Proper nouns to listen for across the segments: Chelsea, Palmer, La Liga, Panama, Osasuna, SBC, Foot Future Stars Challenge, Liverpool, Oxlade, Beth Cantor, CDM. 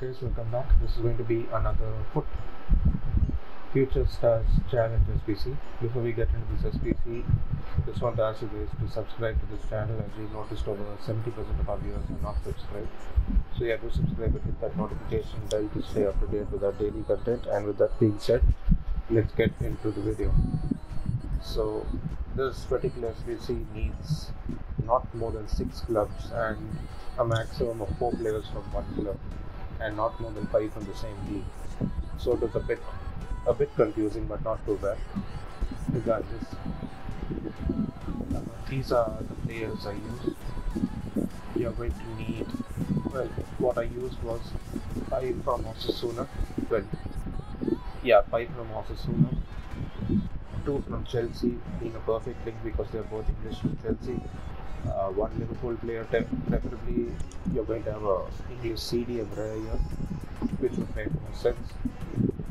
guys, welcome back. This is going to be another Foot Future Stars Challenge SBC. Before we get into this SBC, just want to ask you guys to subscribe to this channel. As we noticed, over 70% of our viewers are not subscribed. So yeah, do subscribe and hit that notification bell to stay up to date with our daily content. And with that being said, let's get into the video. So this particular SBC needs not more than 6 clubs and a maximum of 4 players from one club, and not more than 5 from the same league. So it was a bit confusing, but not too bad. Regardless, these are the players I used. You're going to need, well, what I used was 5 from Osasuna. Well, yeah, 5 from Osasuna, 2 from Chelsea, being a perfect link because they're both English from Chelsea. 1 Liverpool player, preferably you're going to have a English CD every year, which would make more sense.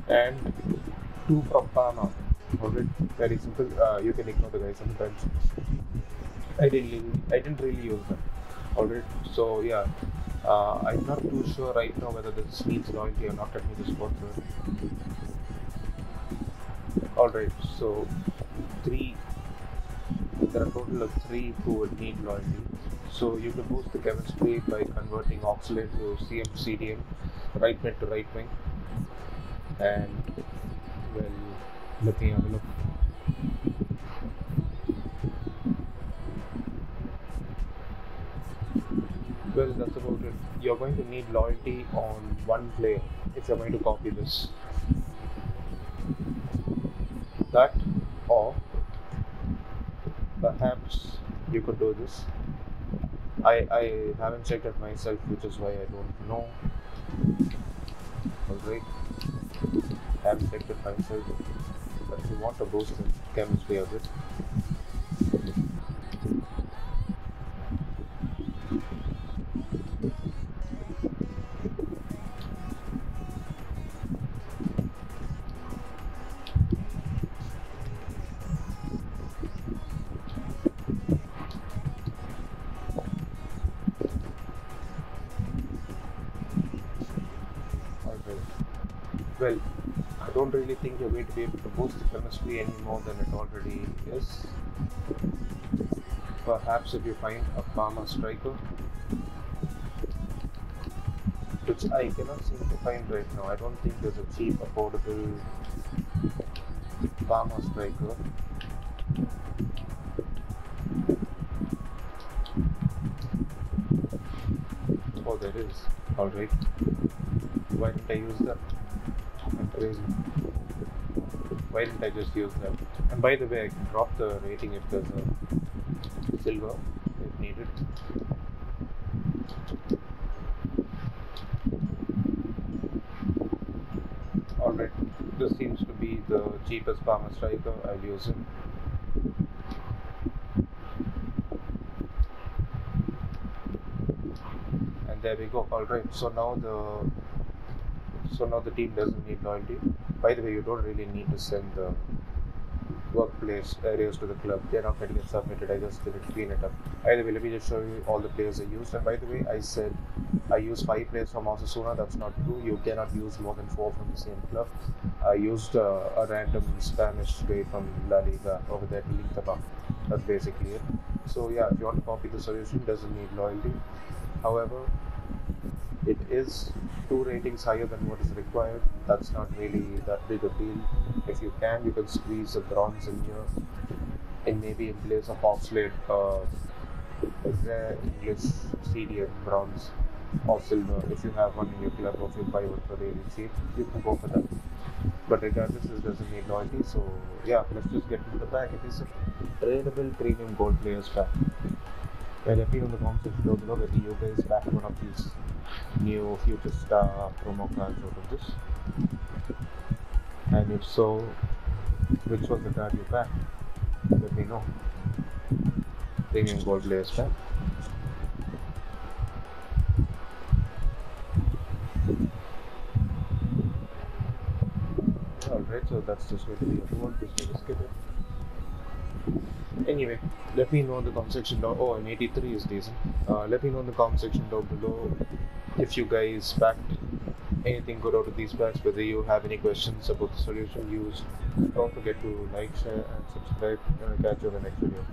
And 2 from Panama. Very simple. You can ignore the guys sometimes. I didn't really use them. Alright. So yeah, I'm not too sure right now whether this needs loyalty or not. Let me just go through it. Alright. So there are a total of 3 who would need loyalty. So you can boost the chemistry by converting Oxlade to CDM, right mid to right wing. And well, let me have a look. Well, that's about it. You're going to need loyalty on 1 player if you're going to copy this. That, or perhaps you could do this. I haven't checked it myself, which is why I don't know. Alright, I haven't checked it myself, but if you want to boost the chemistry of it, well, I don't really think you're going to be able to boost the chemistry any more than it already is. Perhaps if you find a Palmer striker, which I cannot seem to find right now. I don't think there's a cheap, affordable Palmer striker. Oh, there is. Alright. Why didn't I use that? Why didn't I just use that? And by the way, I can drop the rating if there's a silver if needed. Alright, this seems to be the cheapest Palmer striker. I'll use it. And there we go. Alright, so now the team doesn't need loyalty. By the way, you don't really need to send the workplace areas to the club. They're not going to get submitted. I just didn't clean it up. Either way, let me just show you all the players I used. And by the way, I said I used 5 players from Osasuna. That's not true. You cannot use more than 4 from the same club. I used a random Spanish guy from La Liga over there to link them up. That's basically it. So yeah, if you want to copy the solution, doesn't need loyalty. However, it is 2 ratings higher than what is required. That's not really that big a deal. If you can squeeze a bronze in here, and maybe in place of Oxlade, English CDM bronze or silver. If you have one in your club, or if you buy one for really cheap, you can go for that. But regardless, this doesn't need loyalty. So yeah, let's just get into the pack. It is a tradable premium gold players pack. Well, let me know in the comments below whether you guys back one of these new Future Star promo cards out of this, and if so, which was the card you backed? Let me know. Premium gold players pack. Alright, so that's just going to be a reward. Just going to skip it. Anyway, let me know in the comment section down. Oh, an 83 is decent. Let me know in the comment section down below if you guys backed anything good out of these plans, whether you have any questions about the solution used, don't forget to like, share and subscribe, and I'll catch you on the next video.